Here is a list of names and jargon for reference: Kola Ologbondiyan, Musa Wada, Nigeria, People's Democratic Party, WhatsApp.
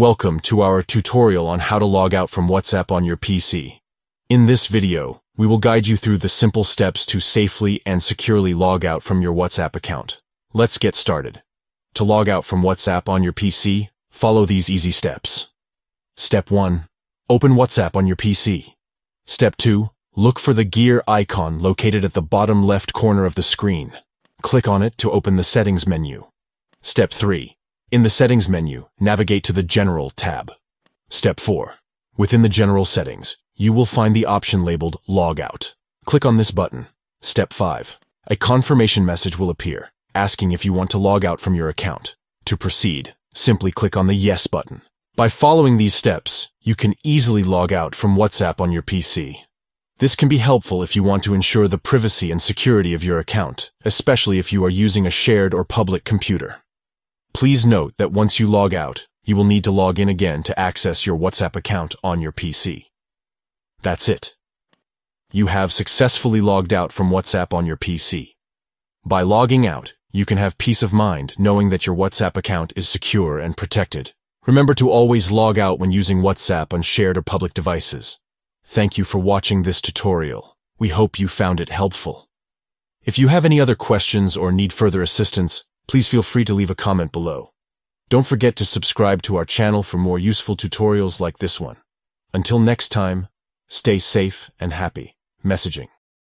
Welcome to our tutorial on how to log out from WhatsApp on your PC. In this video, we will guide you through the simple steps to safely and securely log out from your WhatsApp account. Let's get started. To log out from WhatsApp on your PC, follow these easy steps. Step 1. Open WhatsApp on your PC. Step 2. Look for the gear icon located at the bottom left corner of the screen. Click on it to open the Settings menu. Step 3. In the Settings menu, navigate to the General tab. Step 4. Within the General settings, you will find the option labeled Log Out. Click on this button. Step 5. A confirmation message will appear, asking if you want to log out from your account. To proceed, simply click on the Yes button. By following these steps, you can easily log out from WhatsApp on your PC. This can be helpful if you want to ensure the privacy and security of your account, especially if you are using a shared or public computer. Please note that once you log out, you will need to log in again to access your WhatsApp account on your PC. That's it. You have successfully logged out from WhatsApp on your PC. By logging out, you can have peace of mind knowing that your WhatsApp account is secure and protected. Remember to always log out when using WhatsApp on shared or public devices. Thank you for watching this tutorial. We hope you found it helpful. If you have any other questions or need further assistance, please feel free to leave a comment below. Don't forget to subscribe to our channel for more useful tutorials like this one. Until next time, stay safe and happy messaging.